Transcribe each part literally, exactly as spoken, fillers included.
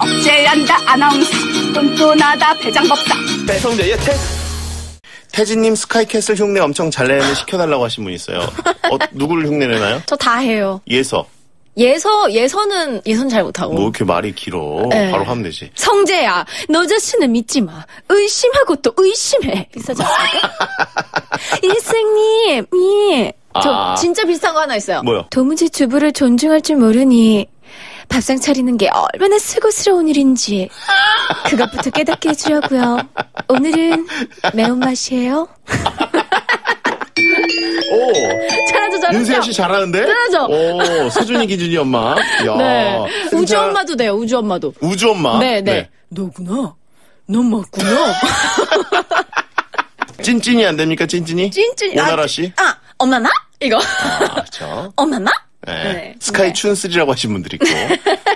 억제한다 아나운서 뻔뻔하다 배장법사 배성재 예체 태진님 스카이캐슬 흉내 엄청 잘 내는 시켜달라고 하신 분 있어요. 어, 누구를 흉내 내나요? 저 다 해요. 예서. 예서, 예서는, 예선 잘 못하고. 뭐 이렇게 말이 길어. 네. 바로 하면 되지. 성재야, 너 자신을 믿지 마. 의심하고 또 의심해. 비싸지 않습니까? 일생님, 예. 아. 저 진짜 비싼 거 하나 있어요. 뭐요? 도무지 주부를 존중할 줄 모르니 밥상 차리는 게 얼마나 수고스러운 일인지 그것부터 깨닫게 해주려고요. 오늘은 매운맛이에요. 오, 잘하죠, 잘하죠. 윤세연 씨 잘하는데? 잘하죠. 오, 서준이 기준이 엄마. 야, 네. 우주 엄마도 돼요, 우주 엄마도. 우주 엄마? 네네. 네. 너구나. 넌 맞구나. 찐찐이 안 됩니까, 찐찐이? 찐찐이. 오나라 씨? 아, 엄마나? 이거. 아, 그렇죠. 엄마나? 네. 네. 스카이 네. 춘슬이라고 하신 분들이 있고.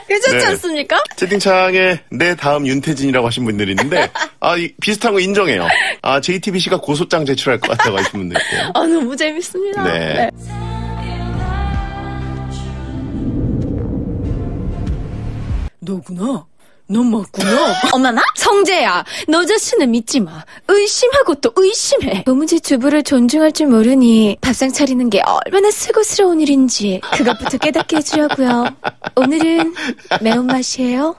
괜찮지 네. 않습니까? 채팅창에 내 다음 윤태진이라고 하신 분들이 있는데, 아, 이, 비슷한 거 인정해요. 아, 제이티비씨가 고소장 제출할 것 같다고 하신 분들 있고. 아, 너무 재밌습니다. 네. 네. 너구나. 넌 맞구나. 엄마나? 성재야, 너 자신을 믿지 마. 의심하고 또 의심해. 도무지 주부를 존중할 줄 모르니 밥상 차리는 게 얼마나 수고스러운 일인지 그것부터 깨닫게 해주려고요. 오늘은 매운맛이에요.